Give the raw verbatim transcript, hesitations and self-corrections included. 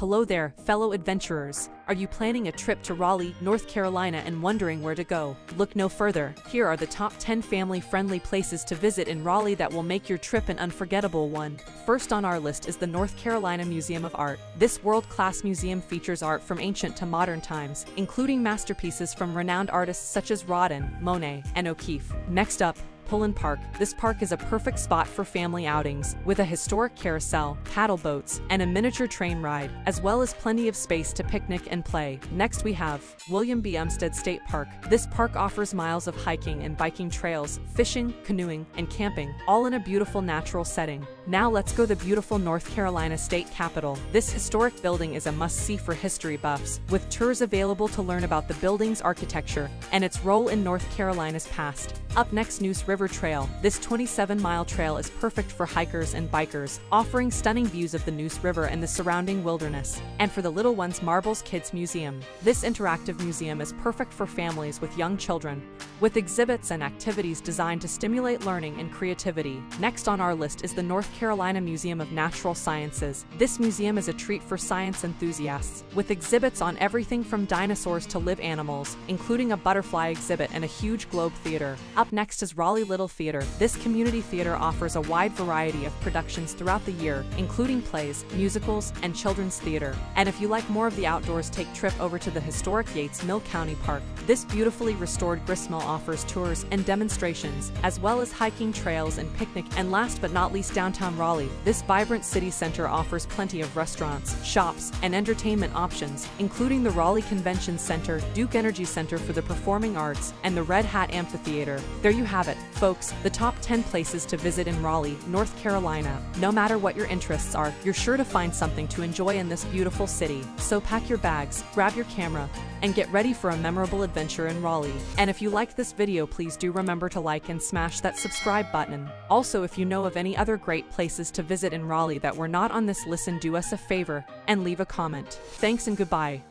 Hello there, fellow adventurers. Are you planning a trip to Raleigh, North Carolina and wondering where to go? Look no further. Here are the top ten family-friendly places to visit in Raleigh that will make your trip an unforgettable one. First on our list is the North Carolina Museum of Art. This world-class museum features art from ancient to modern times, including masterpieces from renowned artists such as Rodin, Monet, and O'Keefe. Next up, Pullen Park. This park is a perfect spot for family outings, with a historic carousel, paddle boats, and a miniature train ride, as well as plenty of space to picnic and play. Next we have William B. Umstead State Park. This park offers miles of hiking and biking trails, fishing, canoeing, and camping, all in a beautiful natural setting. Now let's go to the beautiful North Carolina state capitol. This historic building is a must-see for history buffs, with tours available to learn about the building's architecture and its role in North Carolina's past. Up next, Neuse River Trail. This twenty-seven mile trail is perfect for hikers and bikers, offering stunning views of the Neuse River and the surrounding wilderness. And for the little ones, Marble's Kids Museum. This interactive museum is perfect for families with young children, with exhibits and activities designed to stimulate learning and creativity. Next on our list is the North Carolina Museum of Natural Sciences. This museum is a treat for science enthusiasts, with exhibits on everything from dinosaurs to live animals, including a butterfly exhibit and a huge globe theater. Up next is Raleigh Little Theater. This community theater offers a wide variety of productions throughout the year, including plays, musicals, and children's theater. And if you like more of the outdoors, take a trip over to the historic Yates Mill County Park. This beautifully restored gristmill offers tours and demonstrations, as well as hiking trails and picnic. And last but not least, downtown Raleigh. This vibrant city center offers plenty of restaurants, shops, and entertainment options, including the Raleigh Convention Center, Duke Energy Center for the Performing Arts, and the Red Hat Amphitheater. There you have it, folks, the top ten places to visit in Raleigh, North Carolina. No matter what your interests are, you're sure to find something to enjoy in this beautiful city. So pack your bags, grab your camera, and get ready for a memorable adventure in Raleigh. And if you liked this video, please do remember to like and smash that subscribe button. Also, if you know of any other great places to visit in Raleigh that were not on this list, do us a favor and leave a comment. Thanks and goodbye.